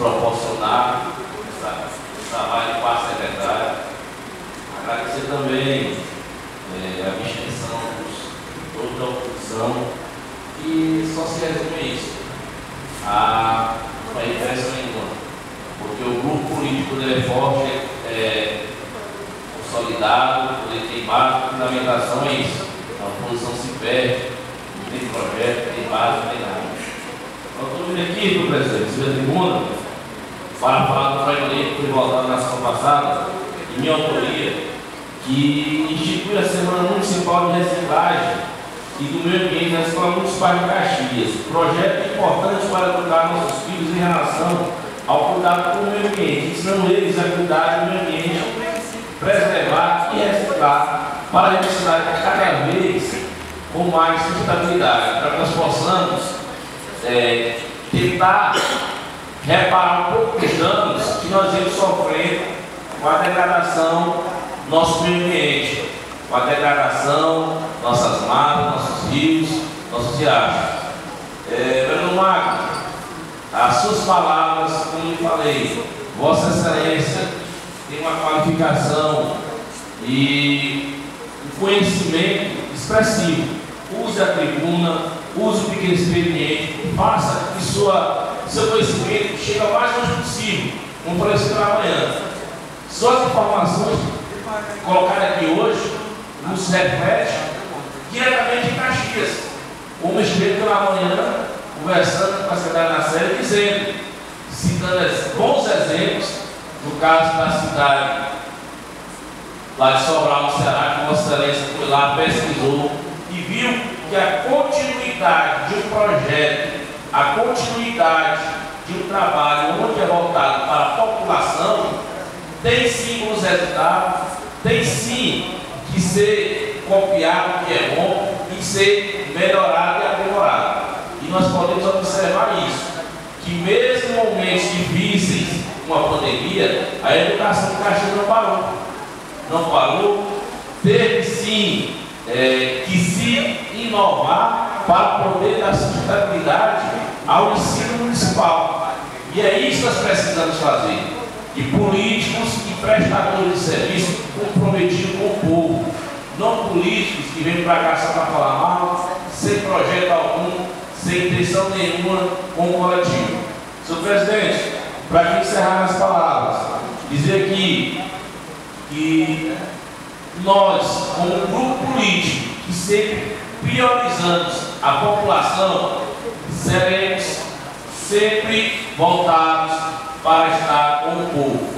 proporcionar esse trabalho com a secretária. Agradecer também a abstenção da oposição, que só se resume isso, a uma repressão em conta, porque o grupo político dele é forte, consolidado, ele tem base, fundamentação é isso. A oposição se perde, não tem projeto, não tem base, não tem nada. Então, eu estou vindo aqui, meu presidente, se tribuna, para falar do projeto que foi votado na sessão passada, de minha autoria, que institui a Semana Municipal de Reciclagem e do Meio Ambiente na Escola Municipal de Caxias. Projeto importante para educar nossos filhos em relação ao cuidado do meio ambiente, ensinando eles a cuidar do meio ambiente, preservar e reciclar, para a cidade cada vez com mais sustentabilidade, para que nós possamos tentar reparar um pouco os danos que nós vamos sofrendo com a degradação do nosso meio ambiente, com a degradação de nossas matas, nossos rios, nossos riachos. Bruno Magno, as suas palavras, como eu falei, Vossa Excelência tem uma qualificação e conhecimento expressivo. Use a tribuna, use o pequeno expediente, faça que seu conhecimento chegue o mais longe possível, como por exemplo amanhã. Só as informações colocadas aqui hoje nos refletem diretamente em Caxias, como estive pela manhã conversando com a cidade da Série, dizendo, citando bons exemplos, no caso da cidade lá de Sobral, no Ceará, que Vossa Excelência foi lá, pesquisou e viu que a continuidade de um projeto, a continuidade de um trabalho onde é voltado para a população, tem sim bons resultados, tem sim que ser copiado o que é bom e ser melhorado e aprimorado. E nós podemos observar isso, que mesmo em momentos difíceis, com a pandemia, a educação do Caxias não parou. Não parou, teve sim que se inovar para poder dar sustentabilidade ao ensino municipal. E é isso que nós precisamos fazer. E políticos e prestadores de serviço comprometidos com o povo. Não políticos que vêm para cá só para falar mal, sem projeto algum, sem intenção nenhuma com o coletivo. Senhor presidente, para encerrar as palavras, dizer que nós, como grupo político, que sempre priorizamos a população, seremos sempre voltados para estar com o povo.